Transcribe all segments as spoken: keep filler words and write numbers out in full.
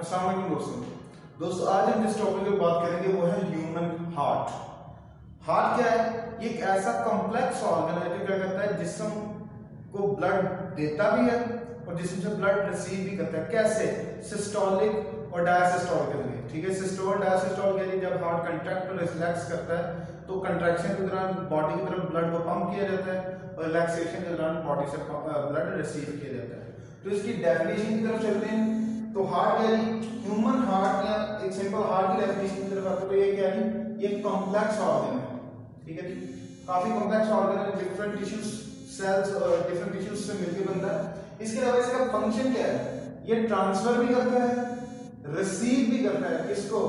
अस्सलामुअलैकुम दोस्तों दोस्तों आज हम जिस टॉपिक पे बात करेंगे वो है ह्यूमन हार्ट। हार्ट क्या है? ये एक ऐसा कॉम्प्लेक्स ऑर्गन है जो क्या करता है, जिस्म को ब्लड देता भी है और जिस्म से ब्लड रिसीव भी करता है। कैसे? सिस्टोलिक और डायसिस्टोल के जरिए। ठीक है, सिस्टोल डायसिस्टोल के जरिए जब हार्ट कंट्रैक्ट और रिलैक्स करता है तो कंट्रैक्शन के दौरान बॉडी की तरफ ब्लड को पंप किया जाता है और रिलैक्सेशन के दौरान बॉडी से ब्लड रिसीव किया जाता है। तो इसकी डेफिनेशन की तरफ चलते हैं। तो हार्ट यानी ह्यूमन हार्ट या एक सिंपल हार्ट की डेफिनेशन की तरफ तो ये क्या है, ये कॉम्प्लेक्स ऑर्गन है। ठीक है, काफी कॉम्प्लेक्स ऑर्गन है, डिफरेंट टिश्यूज सेल्स और डिफरेंट टिश्यूज से मिलकर बनता है। इसके अलावा इसका फंक्शन क्या है, ये ट्रांसफर भी करता है, रिसीव भी करता है। इसको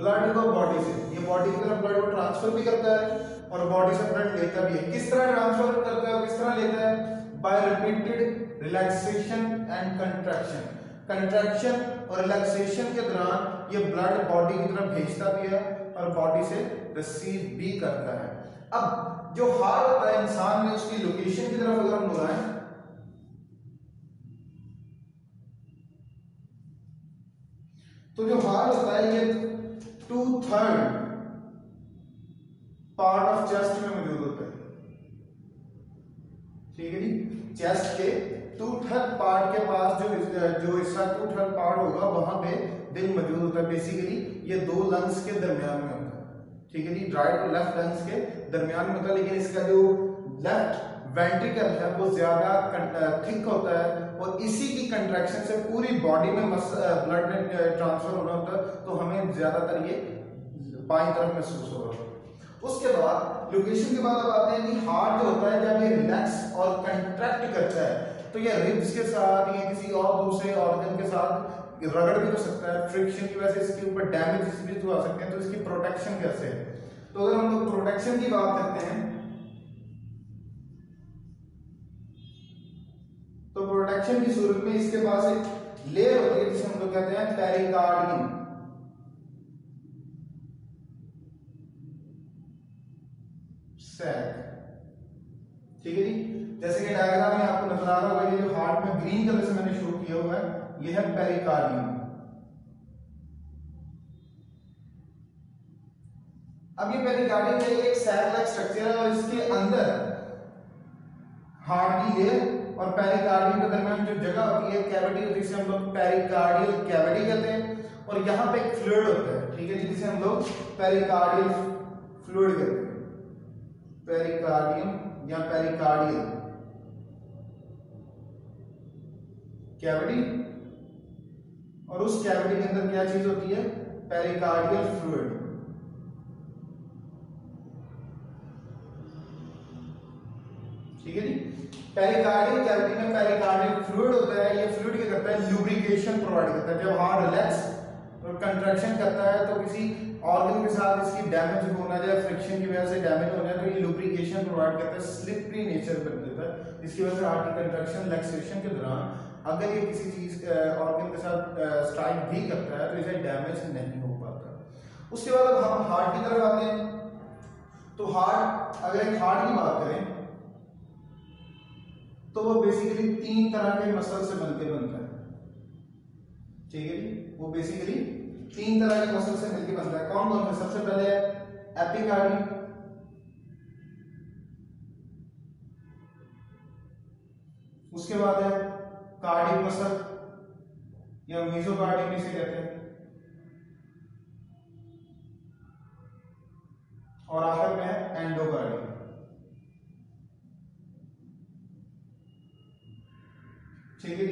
ब्लड को बॉडी से, ये बॉडी की तरफ ब्लड को ट्रांसफर भी करता है और बॉडी से ब्लड लेता भी है। किस तरह ट्रांसफर करता है और किस तरह लेता है? By repeated relaxation and contraction. Contraction और रिलैक्सेशन के दौरान ये ब्लड बॉडी की तरफ भेजता भी है और बॉडी से रिसीव भी करता है। अब जो हार्ट होता है इंसान में, उसकी लोकेशन की तरफ अगर हम लगाएं तो जो हार्ट होता है ये two third part of chest में मौजूद होता है। ठीक है जी, चेस्ट के टू थर्ड पार्ट के पास जो जो हिस्सा टू थर्ड पार्ट होगा वहां पे दिल मौजूद होता है। बेसिकली ये दो लंग्स के दरमियान में होता है। ठीक है जी, राइट और लेफ्ट लंग्स के दरमियान में होता है, लेकिन इसका जो लेफ्ट वेंट्रिकल है वो ज्यादा थिक होता है और इसी की कंट्रैक्शन से पूरी बॉडी में ब्लड में ट्रांसफर होना होता है। तो हमें ज्यादातर ये बाई तरफ महसूस हो रहा होता है। उसके बाद लोकेशन के बाद अब आते हैं कि हार्ट जो होता है जब ये रिलैक्स और कंट्रैक्ट करता है तो ये रिब्स के साथ या किसी और दूसरे ऑर्गन के साथ रगड़ भी हो सकता है। फ्रिक्शन की वजह से इसके ऊपर डैमेज भी हो सकते हैं। तो इसकी प्रोटेक्शन कैसे है? तो अगर हम लोग प्रोटेक्शन की बात करते हैं तो प्रोटेक्शन की सूरत में इसके पास एक लेयर होती है जिसे हम लोग कहते हैं पेरिकार्डियम। ठीक है जी, जैसे कि डायग्राम में आपको नजर आ रहा होगा, ये जो हार्ट में ग्रीन कलर से मैंने शो किया हुआ है ये है पेरिकार्डियम। अब ये पेरिकार्डियम है, ये एक सैक-लाइक स्ट्रक्चर है और इसके अंदर हार्ट की लेयर और पेरिकार्डियम के दरमियान जो जगह होती है कैविटी होती है, जिसे हम लोग पेरिकार्डियल कैविटी कहते हैं। और यहाँ पे एक फ्लूइड होता है, ठीक है, जिसे हम लोग पेरिकार्डियल फ्लूइड कहते हैं, पेरिकार्डियम या पेरिकार्डियल कैविटी। और उस कैविटी के अंदर क्या चीज होती है, पेरिकार्डियल फ्लूइड। ठीक है जी, पेरिकार्डियल कैविटी में पेरिकार्डियल फ्लूइड होता है, ये फ्लूइड क्या करता है, ल्यूब्रिकेशन प्रोवाइड करता है। जब हार्ट रिलैक्स और कंट्रैक्शन करता है तो किसी ऑर्गन के साथ इसकी डैमेज होना या फ्रिक्शन की वजह से डैमेज होना तो ये ल्यूब्रिकेशन प्रोवाइड करता है, स्लिपरी नेचर बन देता है। इसकी वजह से हार्ट की कंट्रैक्शन रिलैक्सेशन के दौरान अगर ये किसी चीज ऑर्गन के साथ स्ट्राइक भी करता है तो इसे डैमेज नहीं हो पाता। उसके बाद अब हम हार्ट की तरफ आते हैं तो हार्ट, अगर एक हार्ट की बात करें तो वो बेसिकली तीन तरह के मसल से बनते बनता है। ठीक है, वो बेसिकली तीन तरह के मसल से मिलकर बनता है। कौन कौन से? सबसे पहले है एपिकार्डियम, उसके बाद है कार्डियम मसल या मेसोकार्डियम इसे कहते हैं, और आखिर में है एंडोकार्डियम। ठीक है,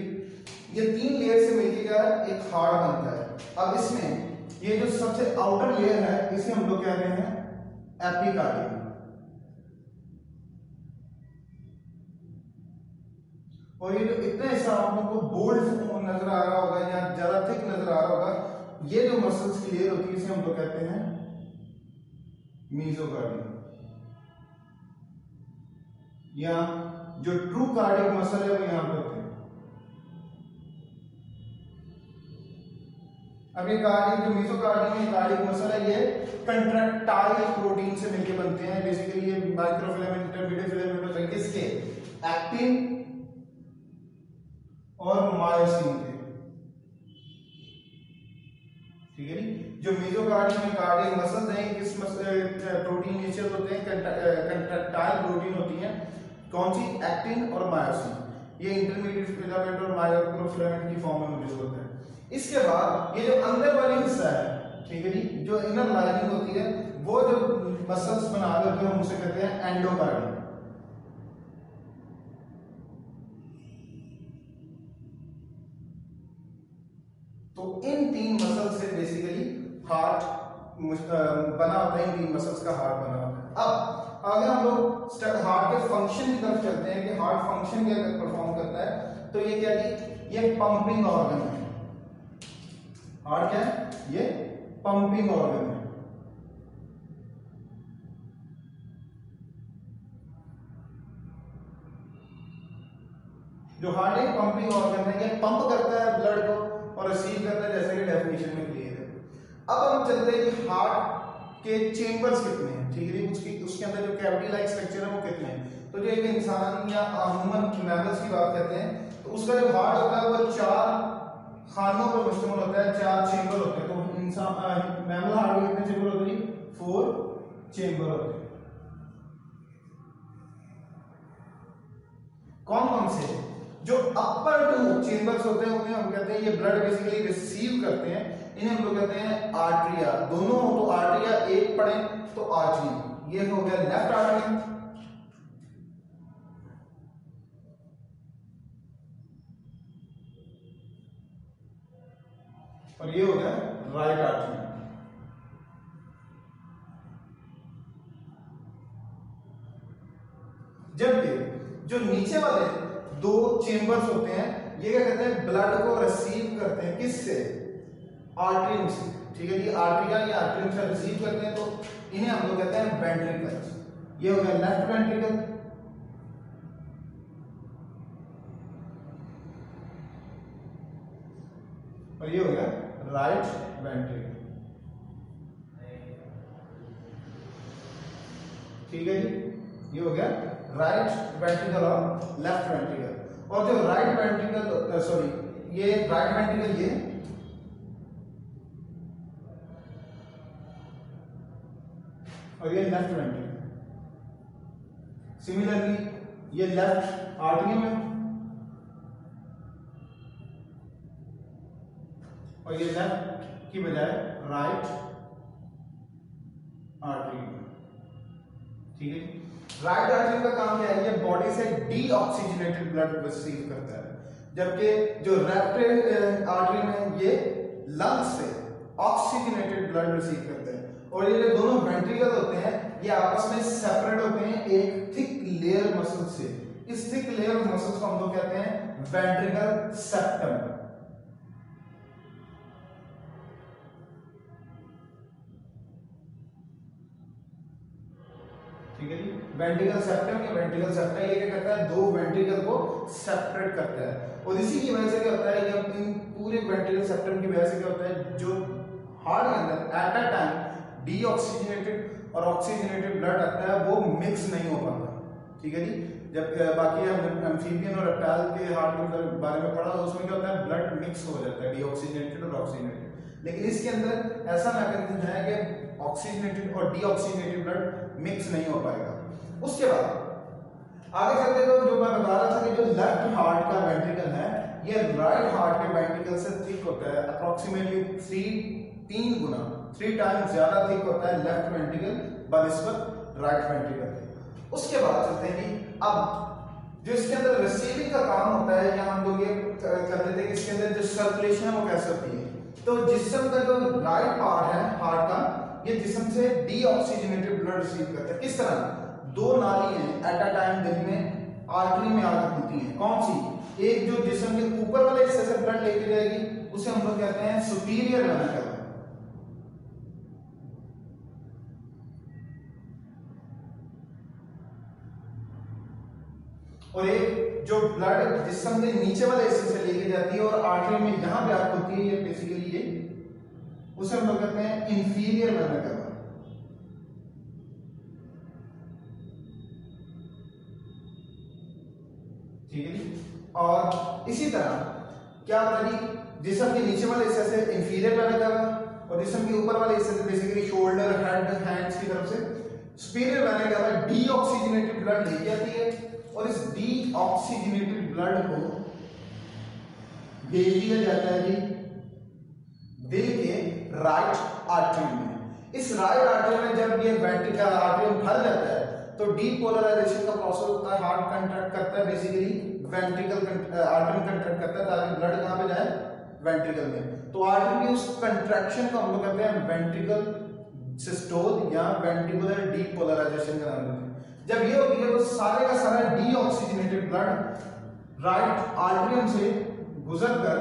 ये तीन लेयर से मिलकर एक हार्ट बनता है। अब इसमें ये जो सबसे आउटर लेयर है इसे हम लोग कहते हैं एपिकार्डियम। और ये जो इतना हिस्सा आप लोगों को बोल्ड नजर आ रहा होगा या ज्यादा थिक नजर आ रहा होगा, ये जो मसल्स की लेयर होती है इसे हम लोग कहते हैं मेसोकार्डियम। या जो ट्रू कार्डिक मसल है वो यहां पर होते हैं। अब ये कार्डिक जो मेसोकार्डियम है, कार्डिक मसल है, ये कंट्रैक्टाइल प्रोटीन से मिलकर बनते हैं। बेसिकली ये माइक्रोफिलामेंट, इंटरमीडिएट फिलामेंट होते हैं किसके, एक्टिन और मायोसिन के। ठीक है नी। जो मेसोकार्डियम में कार्डियक मसल्स हैं, किस प्रोटीन नेचर होते हैं, कंट्रैक्टाइल प्रोटीन होती हैं, कौन सी, एक्टिन और मायोसिन। ये इंटरमीडिएट फिलामेंट और माइक्रोफिलामेंट की फॉर्म में मौजूद होता है। इसके बाद ये जो अंदर वाला हिस्सा है, ठीक है जी, जो इनर लाइनिंग होती है, वो जो मसल्स बना देते हैं हम उसे कहते हैं एंडोकार्डियम। तो इन तीन मसल्स से बेसिकली हार्ट बना होता है, इन तीन मसल्स का हार्ट बना होता है। अब अगर हम लोग हार्ट के फंक्शन की तरफ चलते हैं कि हार्ट फंक्शन क्या परफॉर्म करता है, तो ये क्या है, ये पंपिंग ऑर्गन है। हार्ट क्या है, ये पंपिंग ऑर्गन है। जो हार्ट एक पंपिंग ऑर्गन है, ये पंप करता है ब्लड को और रिसीव करता है, जैसे कि डेफिनेशन में क्लियर है। अब हम चलते हैं कि हार्ट के चेंबर्स कितने हैं, ठीक है, उसकी उसके अंदर जो कैविटी लाइक स्ट्रक्चर है वो कितने हैं। तो जो एक इंसान या ह्यूमन मैमल्स की बात करते हैं तो उसका जो हार्ट होता है वो चार खानों पर मुश्तमिल होता है, चार चेंबर होते हैं। तो इंसान मैमल हार्ट में कितने चेंबर होते हैं, फोर चेंबर होते हैं। कौन कौन से है? जो अपर टू चेंबर्स होते हैं उन्हें हम कहते हैं, ये ब्लड बेसिकली रिसीव करते हैं, इन्हें हम लोग कहते हैं आर्ट्रिया। दोनों हो तो आर्ट्रिया, एक पड़े तो आर्टरी, ये हो गया लेफ्ट आर्टरी। और ये हो गया राइट आर्टरी। जबकि जो नीचे वाले दो चेंबर्स होते हैं, ये क्या कहते हैं, ब्लड को रिसीव करते हैं, किससे, आर्टरीम से, ठीक है, ये आर्टरिया या आर्टरीम से रिसीव करते हैं, तो इन्हें हम लोग कहते हैं वेंट्रिकल्स। ये हो गया लेफ्ट वेंट्रिकल। और ये हो गया राइट वेंट्रिकल, ठीक है जी, ये हो गया राइट वेंट्रिकल और लेफ्ट वेंट्रिकल। और जो राइट वेंट्रिकल सॉरी ये राइट वेंट्रिकल ये और ये लेफ्ट वेंट्रिकल। सिमिलरली ये लेफ्ट आर्टरी में और ये लेफ्ट की बजाय राइट आर्टरी में, ठीक है। राइट आर्टरी का काम क्या है, ये बॉडी से डीऑक्सीजनेटेड ब्लड रिसीव करता है, जबकि जो लेफ्ट आर्टरी में ये लंग्स से ऑक्सीजनेटेड ब्लड रिसीव करता है। और ये दोनों वेंट्रिकल होते हैं, ये आपस में सेपरेट होते हैं एक थिक लेयर मसल से। इस थिक लेयर मसल को हम लोग कहते हैं वेंट्रिकुलर सेप्टम। ठीक है जी, वेंट्रिकल सेप्टम या वेंट्रिकल सेप्टा ये क्या करता है, दो वेंट्रिकल को सेपरेट करता है। और इसी की वजह से क्या होता है, ये इन पूरे वेंट्रिकल सेप्टम की वजह से क्या होता है, जो हार्ट के अंदर एट अ टाइम डीऑक्सीजनेटेड और ऑक्सीजनेटेड ब्लड आता है वो मिक्स नहीं हो पाता, ठीक है जी। जब बाकी एम्फीबियन और रेप्टाइल के हार्ट के बारे में पढ़ा तो उसमें क्या होता है, ब्लड मिक्स हो जाता है डीऑक्सीजनेटेड और ऑक्सीजनेटेड, लेकिन इसके अंदर ऐसा मैकेनिज्म है कि ऑक्सीजनेटेड और डीऑक्सीजनेटेड ब्लड मिक्स नहीं हो पाएगा। उसके बाद आगे चलते तो जो मैं बता रहा था कि जो लेफ्ट हार्ट का वेंट्रिकल है ये राइट हार्ट के वेंट्रिकल से थिक होता है, अप्रोक्सीमेटली थ्री तीन गुना थ्री टाइम्स ज्यादा थिक होता है लेफ्ट वेंट्रिकल बनस्पत राइट वेंट्रिकल। उसके बाद चलते हैं कि अब जो इसके अंदर रिसीविंग का काम होता है, या हम लोग ये करते थे कि इसके अंदर जो सर्कुलेशन है वो कैसे होती है। तो जिसम का जो राइट पार्ट है हार्ट का, ये जिसम से डीऑक्सीजनेटेड ब्लड रिसीव करता है। किस तरह, दो नाली हैं एट अ टाइम दिन में आर्टरी में आकर खुलती हैं, कौन सी, एक जो जिसम के ऊपर वाले हिस्से से ब्लड लेके जाएगी उसे हम लोग कहते हैं सुपीरियर वेंट्रिकल, और एक जो ब्लड जिसम के नीचे वाले हिस्से से लेके जाती है और आर्टरी में यहां पे आकर खुलती है, ये बेसिकली ये उसे हम लोग कहते हैं इंफीरियर वैना कैवा। ठीक है जी। और इसी तरह क्या होता है, जिसम के नीचे वाले हिस्से से इंफीरियर वैना कैवा, और जिसम के ऊपर वाले हिस्से से बेसिकली शोल्डर, हेड, हैंड्स की तरफ से spinal vena cava deoxygenated blood लेके आती है और इस डीऑक्सीजनेटेड ब्लड को भेज दिया जाता है जी दिल के राइट आर्टरी में। इस राइट आर्टरी में जब ये वेंट्रिकुलर आर्टरी भर जाता है तो डीपोलराइजेशन का प्रोसेस होता है, हार्ट कंट्रैक्ट करता है, बेसिकली वेंट्रिकल आर्टरी कंट्रैक्ट करता है ताकि ब्लड कहां पे जाए, वेंट्रिकल में। तो आर्टरी की उस कंट्रैक्शन को हम लोग कहते हैं वेंट्रिकल सिस्टोल या वेंट्रिकुलर डीपोलराइजेशन का नाम देते हैं। जब ये होती है तो सारे का सारा डीऑक्सीजनेटेड ब्लड राइट आर्टरियम से गुजरकर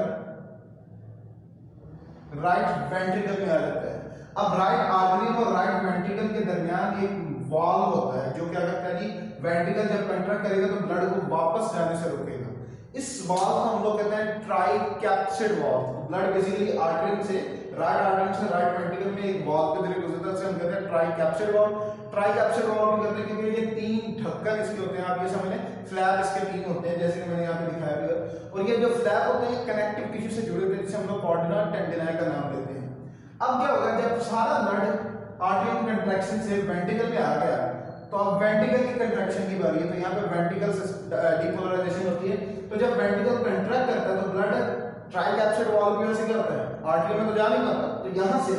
राइट वेंट्रिकल में आ जाता है। अब राइट आर्टरियम और राइट वेंट्रिकल के दरमियान एक वाल्व होता है जो क्या करता है कि वेंट्रिकल जब कंट्रैक्ट करेगा तो ब्लड को वापस जाने से रोकेगा। इस वाल्व को हम लोग कहते हैं tricuspid valve. Blood basically artery से राइट आर्टरी से राइट वेंट्रिकल में एक वाल्व के जरिए गुजरता है, उसे हम कहते हैं ट्राइकस्पिड वाल्व। ट्राइकस्पिड वाल्व में करते हैं क्योंकि ये तीन ढक्कन इसके होते हैं, आप ये समझ लें फ्लैप इसके तीन होते हैं जैसे मैंने यहां पे दिखाया है, और ये जो फ्लैप होते हैं कनेक्टिव टिश्यू से जुड़े होते हैं जिसे हम लोग कॉर्डा टेंडिनाई का नाम देते हैं। अब क्या होगा जब सारा ब्लड आर्टरियल कंट्रैक्शन से वेंट्रिकल में आ गया तो अब वेंट्रिकल की कंट्रैक्शन की बारी है, तो यहां पे वेंट्रिकल डिपोलराइजेशन होती है। तो जब वेंट्रिकल कंट्रैक्ट करता है तो ब्लड ट्राइकैप्सिड वॉल्व में से क्या होता है, आर्टरी में तो जा नहीं पाता, तो यहां से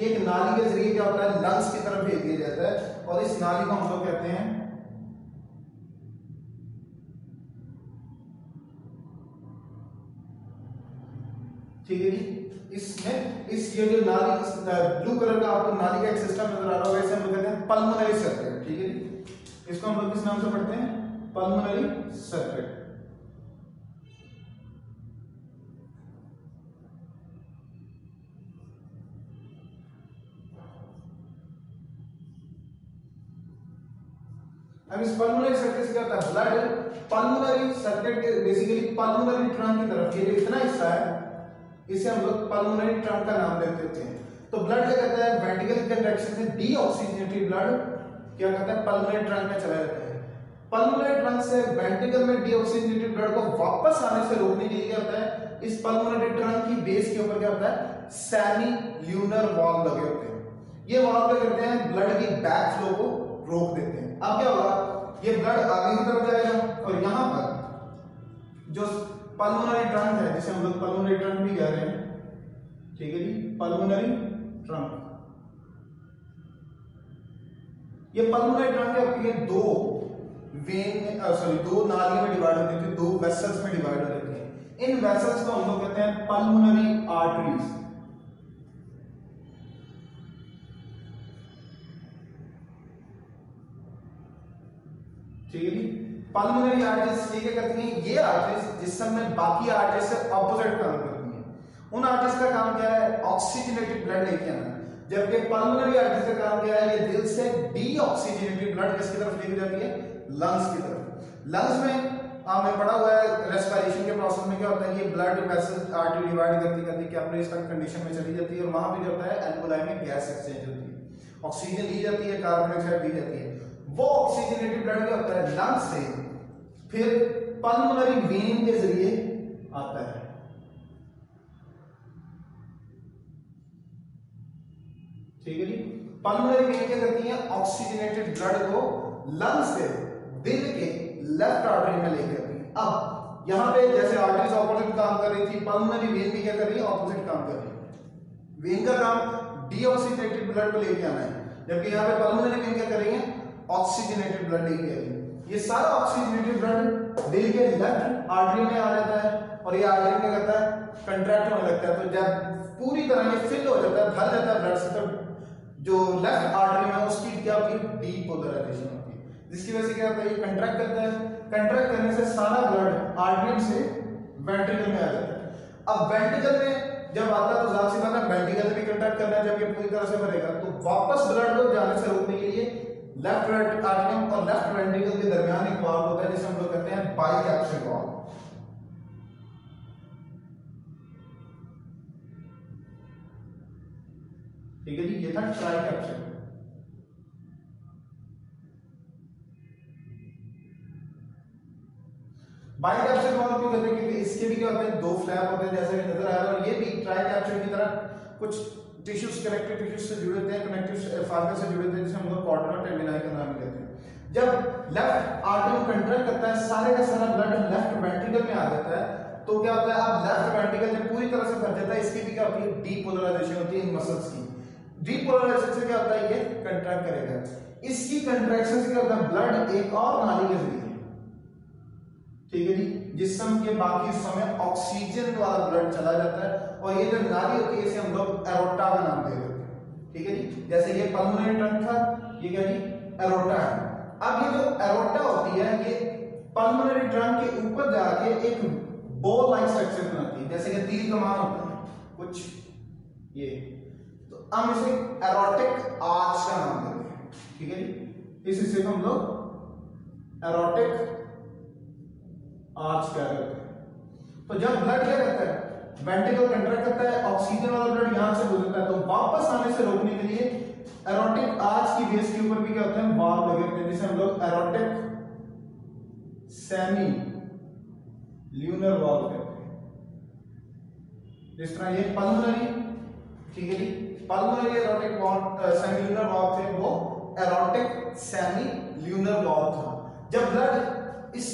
ये एक नाली के जरिए क्या होता है, लंग्स की तरफ भेज दिया जाता है और इस नाली को हम लोग कहते हैं ठीक है जी। इसमें इस ये जो नाली ब्लू कलर का आपको नाली का एक सिस्टम नजर आ रहा होगा, इसे हम लोग कहते हैं पल्मोनरी सर्किट ठीक है जी। इसको हम लोग किस नाम से पढ़ते हैं, पल्मोनरी सर्किट। अब इस पल्मोनरी सर्किट से क्या होता है, ब्लड पल्मोनरी सर्किट के बेसिकली पल्मोनरी ट्रंक की तरफ ये इतना हिस्सा है, इसे हम लोग पल्मोनरी ट्रंक का नाम देते होते हैं। तो ब्लड क्या करता है, वेंट्रिकल कंट्रैक्शन से डीऑक्सीजनेटेड ब्लड क्या करता है, पल्मोनरी ट्रंक में चला जाता है। पल्मोनरी ट्रंक से वेंट्रिकल में डीऑक्सीजनेटेड ब्लड को वापस आने से रोकने के लिए क्या होता है, इस पल्मोनरी ट्रंक की बेस के ऊपर क्या होता है, सेमी ल्यूनर वाल्व लगे होते हैं। ये वाल्व क्या करते हैं, ब्लड की बैक फ्लो को रोक देते हैं। अब क्या होगा, ये ब्लड आगे की तरफ जाएगा और यहां पर जो पल्मोनरी ट्रंक है जिसे हम लोग पल्मोनरी ट्रंक भी कह रहे हैं ठीक है जी, पल्मोनरी ट्रंक। ये पल्मोनरी ट्रंक आपके लिए दो वेन सॉरी दो नाली में डिवाइड होते हैं, दो वेसल्स में डिवाइड होते हैं। इन वेसल्स को हम लोग कहते हैं पल्मोनरी आर्टरीज। ठीक है जी, पल्मोनरी आर्टरीज ये क्या करती हैं, ये आर्टरीज जिसम में बाकी आर्टरीज से ऑपोजिट काम करती हैं। उन आर्टरीज का काम क्या है, ऑक्सीजनेटेड ब्लड लेके आना, जबकि पल्मोनरी आर्टरीज का काम क्या है, ये दिल से डीऑक्सीजनेटेड ब्लड किसकी तरफ लेके जाती है, लंग्स की तरफ। लंग्स में हमने पढ़ा हुआ है रेस्पिरेशन के प्रोसेस में क्या होता है, ये ब्लड वेसल्स आर्टरी डिवाइड करती करती क्या अपने स्टक कंडीशन में चली जाती है और वहां पे क्या होता है, एल्वोलाइमिक गैस एक्सचेंज होती है, ऑक्सीजन ली जाती है, कार्बन डाइऑक्साइड ली जाती है। वो ऑक्सीजनेटेड ब्लड क्या होता है, लंग्स से फिर पल्मोनरी वेन के जरिए आता है। ठीक है जी, पल्मोनरी वेन क्या करती है, ऑक्सीजनेटेड ब्लड को लंग्स से दिल के लेफ्ट आर्टरी में लेके आती है। अब यहां पे जैसे आर्टरीज ऑपोजिट काम कर रही थी, पल्मोनरी वेन भी क्या कर रही है, ऑपोजिट काम कर रही है। वेन का काम डीऑक्सीजनेटेड ब्लड को लेके आना है, जबकि यहां पे पल्मोनरी वेन क्या कर रही है, ऑक्सीजनेटेड ब्लड लेके आ रही है। ये सारा ऑक्सीजनेटेड ब्लड दिल के लेफ्ट आर्टरी में आ जाता है और ये आर्टरी क्या करता है, कंट्रैक्ट होने लगता है। तो जब पूरी तरह ये फिल हो जाता है, भर जाता है ब्लड से, तो जो लेफ्ट आर्टरी में उसकी क्या फिर डीपोलराइजेशन होती है, जिसकी वजह से क्या होता है, ये कंट्रैक्ट करता है। कंट्रैक्ट करने से सारा ब्लड आर्टरी से वेंट्रिकल में आ जाता है। अब वेंट्रिकल में जब आता है तो जाहिर सी बात है वेंट्रिकल भी कंट्रैक्ट करना है, जब ये पूरी तरह से भरेगा तो वापस ब्लड को जाने से रोकने के लिए लेफ्ट वेंट्रिकल आर्टरी और लेफ्ट वेंट्रिकल के दरमियान एक वाल्व होता है जिसे हम लोग कहते हैं बाइकैप्सिड वाल्व। ठीक है जी, ये था ट्राइकैप्सिड। बाइकैप्सिड वाल्व भी करते हैं क्योंकि इसके भी क्या होते हैं दो फ्लैप होते हैं जैसा कि नजर आ रहा है, और ये भी ट्राइकस्पिड की तरह कुछ टिश्यूज कनेक्टिव टिश्यूज से जुड़े होते हैं, कनेक्टिव फाइबर से जुड़े होते हैं, जिसे हम लोग कॉर्डा टेंडिनाई का नाम देते हैं। जब लेफ्ट आर्टरी कंट्रैक्ट करता है सारे का सारा ब्लड लेफ्ट वेंट्रिकल में आ जाता है, तो क्या होता है अब लेफ्ट वेंट्रिकल जब पूरी तरह से भर जाता है, इसकी भी क्या होती है डीपोलराइजेशन होती है इन मसल्स की। डीपोलराइजेशन से क्या होता है ये कंट्रैक्ट करेगा, इसकी कंट्रैक्शन से क्या होता है ब्लड एक और नाली के जरिए, ठीक है जी, जिसम के बाकी समय ऑक्सीजन वाला ब्लड चला जाता है, और ये जो नाली होती है इसे हम लोग एओर्टा का नाम दे देते हैं, ठीक है जी। जैसे ये पल्मोनरी ट्रंक था, ये क्या जी एओर्टा है। अब ये जो एओर्टा होती है ये पल्मोनरी ट्रंक के ऊपर जाके एक बोल लाइक स्ट्रक्चर बनाती है, जैसे कि तीर कमान होता है कुछ ये, तो हम इसे एरोटिक आर्च का नाम देते हैं, ठीक है जी। इस हिस्से को हम लोग एरोटिक आर्च कह रहे हैं। तो जब ब्लड क्या करता है वेंट्रिकल कंट्रैक्ट करता है, ऑक्सीजन वाला ब्लड यहां से गुजरता है, तो वापस आने से रोकने के लिए एरोटिक आर्च की बेस के ऊपर भी क्या होता है वाल्व लगे होते हैं, जिसे हम लोग एरोटिक सेमी ल्यूनर वाल्व कहते हैं। जिस तरह ये पल्मोनरी, ठीक है जी, pulmonary aortic valve semilunar valve थे, वो एरोटिक सेमी ल्यूनर वाल्व था। जब ब्लड इस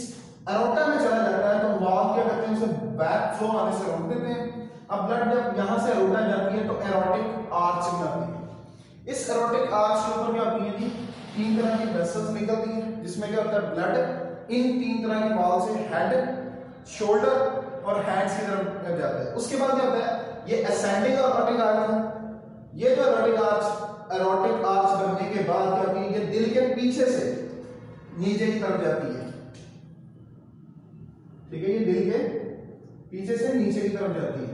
एरोटा में चला जाता है तो वाल्व क्या करते हैं उसे बैक फ्लो आने से रोक देते हैं। अब ब्लड जब यहां से एरोटा जाती है तो एरोटिक आर्च बनाती है। इस एरोटिक आर्च के ऊपर क्या होती है जी तीन तरह की वेसल्स निकलती हैं, जिसमें क्या होता है ब्लड इन तीन तरह की वाल्व से हेड, शोल्डर और हैंड्स की तरफ जाता है। उसके बाद क्या होता है ये असेंडिंग एरोटिक आर्च है, ये जो एरोटिक आर्च एरोटिक आर्च बनने के बाद क्या होती है ये दिल के पीछे से नीचे की तरफ जाती है, ठीक है, ये दिल के पीछे से नीचे की तरफ जाती है।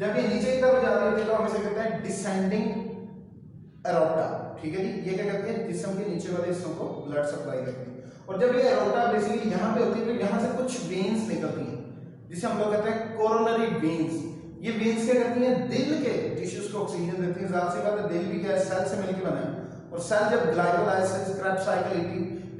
जब ये नीचे की तरफ जाती है तो हम इसे कहते हैं डिसेंडिंग एरोटा, ठीक है जी। ये क्या करती है जिस्म के नीचे वाले हिस्सों को ब्लड सप्लाई करती है, और जब ये एरोटा बेसिकली यहाँ पे होती है तो यहाँ से कुछ वेन्स निकलती हैं, जिसे हम लोग कहते हैं कोरोनरी वेन्स। ये वेन्स क्या करती हैं दिल के टिश्यूज को ऑक्सीजन देती हैं। जाहिर सी बात है दिल भी क्या है सेल से मिलकर बना है, और सेल जब glycolysis Krebs cycle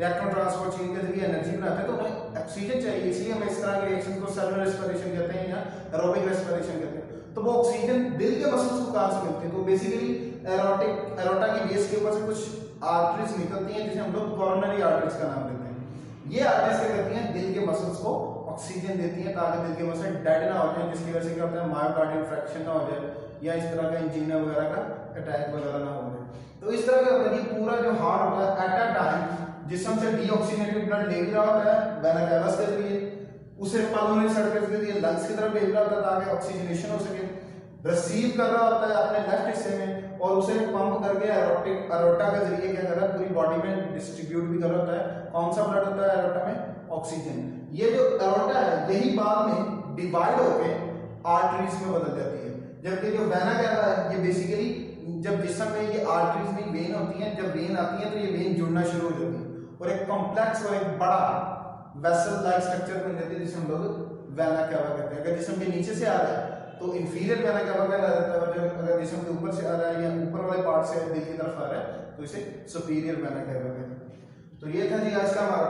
electron transport chain के जरिए एनर्जी बनाते हैं तो हमें ऑक्सीजन चाहिए, इसलिए हम इस तरह के रिएक्शन को सेलुलर रेस्पिरेशन कहते हैं या एरोबिक रेस्पिरेशन कहते हैं। तो वो ऑक्सीजन दिल के मसल्स को कहाँ से मिलती है, तो बेसिकली एरोटिक एरोटा की बेस के ऊपर से कुछ आर्टरीज निकलती हैं, जिसे हम लोग कोरोनरी आर्टरीज का नाम देते हैं। ये आर्टरीज क्या करती हैं दिल के मसल्स को ऑक्सीजन देती हैं, ताकि दिल के मसल डेड ना हो जाए, जिसकी वजह से क्या होता है मायोकार्डियम इंफ्रक्शन ना हो जाए, या इस तरह का एंजाइना वगैरह का अटैक वगैरह ना हो जाए। तो इस तरह का पूरा जो हार्ट होता है एट अ टाइम जिसम से डीऑक्सीजनेटेड ब्लड ले रहा होता है वैना कैवा के जरिए, उसे पल्मोनरी सर्कल के जरिए लंग्स की तरफ ले रहा होता है ताकि ऑक्सीजनेशन हो सके, रिसीव कर रहा होता है अपने लेफ्ट हिस्से में, और उसे पंप करके एरोटिक एरोटा के जरिए क्या कर रहा है पूरी बॉडी में डिस्ट्रीब्यूट भी कर रहा होता है। कौन सा ब्लड होता है एरोटा में ऑक्सीजन। ये जो एरोटा है यही बाद में डिवाइड होकर आर्टरीज में बदल जाती है, जबकि जो वैना कैवा है ये बेसिकली जब जिसम में ये आर्टरीज में वेन होती है, जब वेन आती है तो ये वेन जुड़ना शुरू हो जाती है और एक कॉम्प्लेक्स और एक बड़ा वेसल लाइक स्ट्रक्चर बन जाती है, जिसे हम लोग वैना कैवा कहते हैं। अगर जिसम के नीचे से आ रहा है तो इन्फीरियर वैना कैवा कहला जाता है, और जब अगर जिसम के ऊपर से आ रहा है या ऊपर वाले पार्ट से दिल की तरफ आ रहा है तो इसे सुपीरियर वैना कैवा कहते हैं। तो ये था जी आज का हमारा